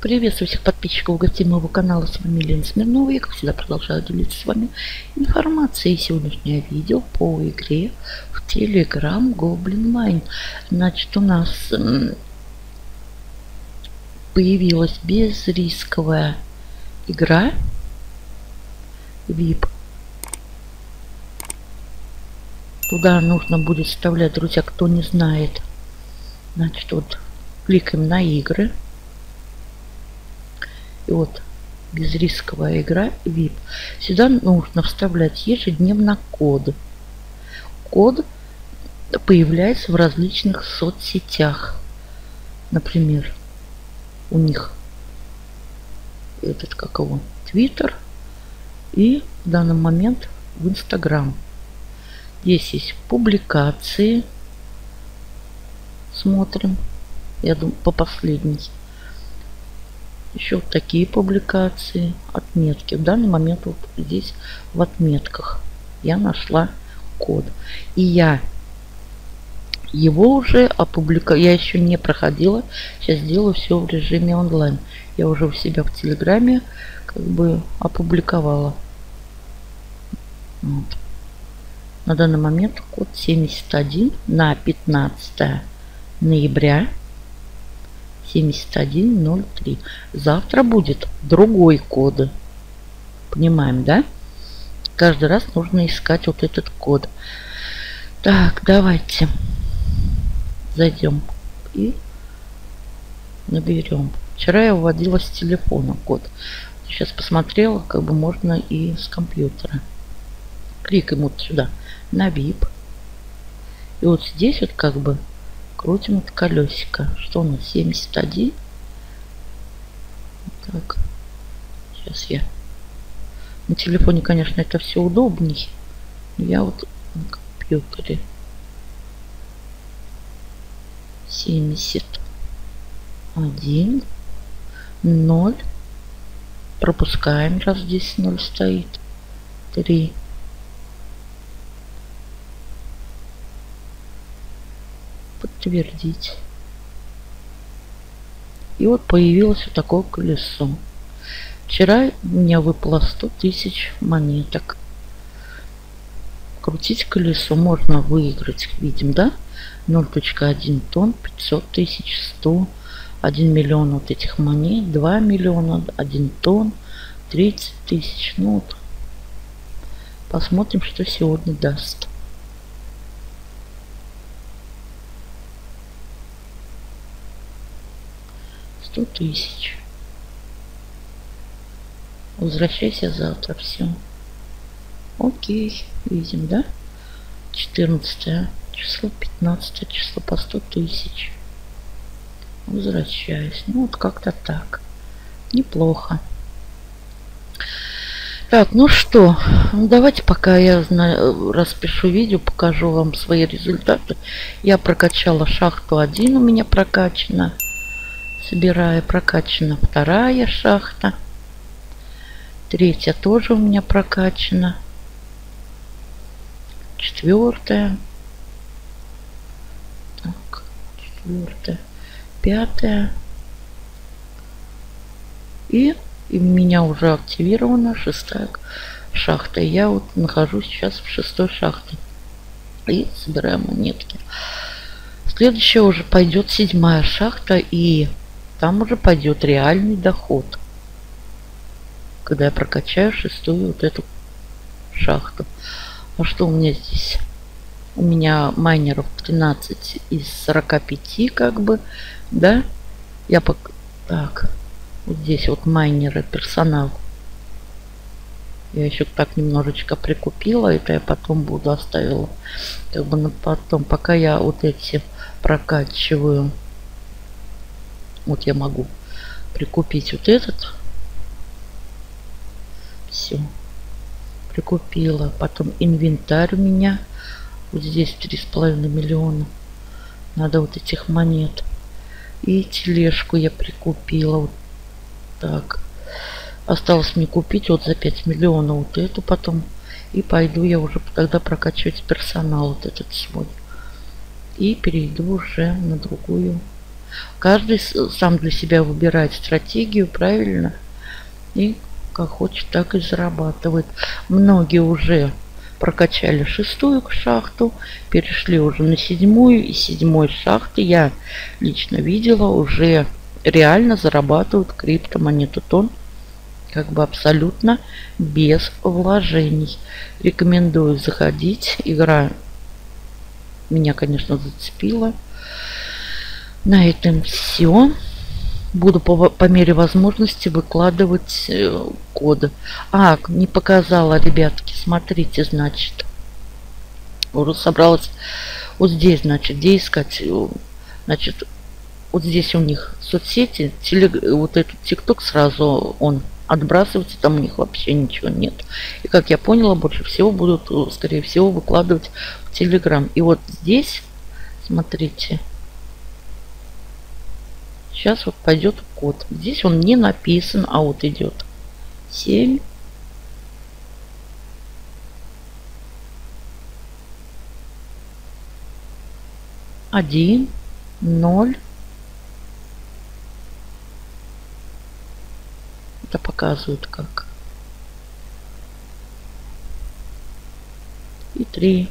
Приветствую всех подписчиков и гостей моего канала. С вами Елена Смирнова. Я, как всегда, продолжаю делиться с вами информацией. Сегодняшнее видео по игре в Telegram Goblin Mine. Значит, у нас появилась безрисковая игра VIP. Туда нужно будет вставлять, друзья, кто не знает. Значит, вот кликаем на игры. И вот безрисковая игра VIP. Сюда нужно вставлять ежедневно код. Код появляется в различных соцсетях. Например, у них этот, как его, Twitter. И в данный момент в Instagram. Здесь есть публикации. Смотрим. Я думаю, по последней. Еще вот такие публикации, отметки. В данный момент вот здесь в отметках я нашла код. И я его уже опубликовала. Я еще не проходила. Сейчас делаю все в режиме онлайн. Я уже у себя в Телеграме как бы опубликовала. Вот. На данный момент код 71 на 15 ноября. 7103. Завтра будет другой код. Понимаем, да? Каждый раз нужно искать вот этот код. Так, давайте зайдем и наберем. Вчера я вводила с телефона код. Сейчас посмотрела, как бы можно и с компьютера. Кликаем вот сюда на VIP. И вот здесь вот как бы крутим от колесико. Что у нас? 71. Так. Сейчас я. На телефоне, конечно, это все удобней. Но я вот на компьютере. 71. 0. Пропускаем, раз здесь 0 стоит. 3. 3. Подтвердить. И вот появилось вот такое колесо. Вчера у меня выпало 100 тысяч монеток. Крутить колесо можно выиграть, видим, да? 0.1 тонн, 500 тысяч, 100, 1 миллион вот этих монет, 2 миллиона, 1 тонн, 30 тысяч. Ну вот. Посмотрим, что сегодня даст. Тысяч. Возвращайся завтра. Все. Окей. Видим, да? 14 число, 15 число по 100 тысяч. Возвращаюсь. Ну, вот как-то так. Неплохо. Так, ну что, давайте пока я распишу видео, покажу вам свои результаты. Я прокачала шахту 1, у меня прокачана. Собираю, прокачана вторая шахта. Третья тоже у меня прокачана. Четвертая. Так, четвертая. Пятая. И у меня уже активирована шестая шахта. Я вот нахожусь сейчас в шестой шахте. И собираю монетки. Следующая уже пойдет седьмая шахта. И там уже пойдет реальный доход. Когда я прокачаю шестую вот эту шахту. А что у меня здесь? У меня майнеров 13 из 45, как бы. Да? Я пока... Так. Вот здесь вот майнеры, персонал. Я еще так немножечко прикупила. Это я потом буду оставила. Как бы на потом. Пока я вот эти прокачиваю. Вот я могу прикупить вот этот. Все. Прикупила. Потом инвентарь у меня. Вот здесь 3,5 миллиона. Надо вот этих монет. И тележку я прикупила. Вот так. Осталось мне купить вот за 5 миллионов вот эту потом. И пойду я уже тогда прокачивать персонал вот этот свой. И перейду уже на другую Каждый сам для себя выбирает стратегию, правильно? И как хочет, так и зарабатывает. Многие уже прокачали шестую шахту, перешли уже на седьмую, и седьмой шахты я лично видела, уже реально зарабатывают криптомонету Тон, как бы абсолютно без вложений. Рекомендую заходить. Игра меня, конечно, зацепила. На этом все. Буду по мере возможности выкладывать коды. А, не показала, ребятки. Смотрите, значит. Уже собралась. Вот здесь, значит, где искать. Значит, вот здесь у них соцсети. Вот этот ТикТок сразу он отбрасывается. Там у них вообще ничего нет. И, как я поняла, больше всего будут, скорее всего, выкладывать в Телеграм. И вот здесь, смотрите. Сейчас вот пойдет код. Здесь он не написан, а вот идет 7. Один. Ноль. Это показывают как. И 3.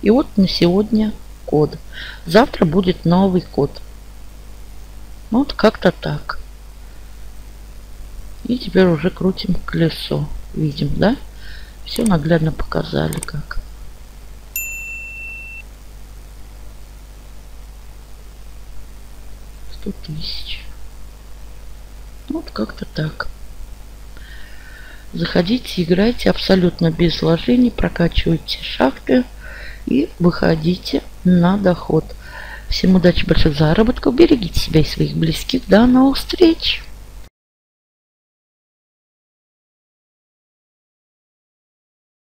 И вот на сегодня код. Завтра будет новый код. Вот как-то так. И теперь уже крутим колесо. Видим, да? Все наглядно показали как. $100 000. Вот как-то так. Заходите, играйте абсолютно без вложений, прокачивайте шахты и выходите на доход. Всем удачи, больших заработков, берегите себя и своих близких. До новых встреч!